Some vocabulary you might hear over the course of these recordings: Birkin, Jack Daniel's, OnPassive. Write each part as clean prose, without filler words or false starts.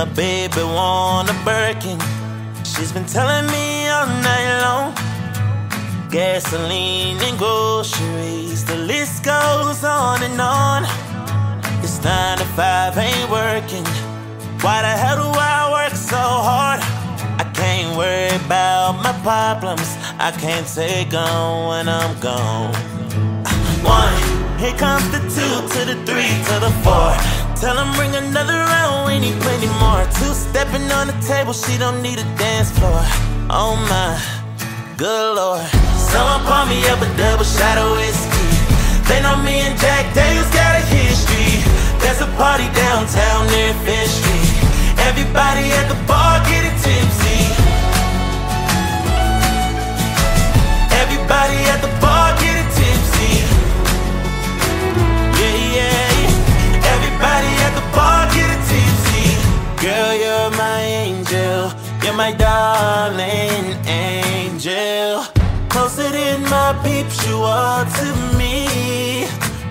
my baby want a Birkin. She's been telling me all night long. Gasoline and groceries, the list goes on and on. This 9 to 5 ain't working. Why the hell do I work so hard? I can't worry about my problems, I can't take on when I'm gone. 1, here comes the 2, to the 3, to the 4. Tell him bring another round, we need plenty more. 2 stepping on the table, she don't need a dance floor. Oh my, good lord. Someone pour me up a double shot of whiskey. They know me and Jack Daniel's got a history. There's a party downtown near Fish Street. Everybody at the bar getting tipsy. Everybody at the bar getting tipsy. Yeah, yeah. Everybody at the bar getting tipsy. Girl, you're my angel. You're my darling angel. Closer than my peeps you are to me.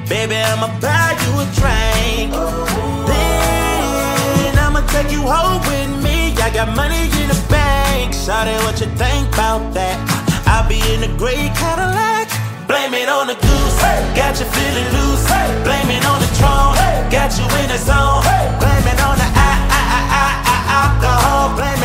Baby, I'ma buy you a drink. Then I'ma take you home with me. I got money in the bank. Shawty, what you think about that? I'll be in a gray Cadillac. Blame it on the goose, hey. Got you feeling loose, hey. Blame it on the throne, hey. Got you in the zone, hey. Blame it on the alcohol.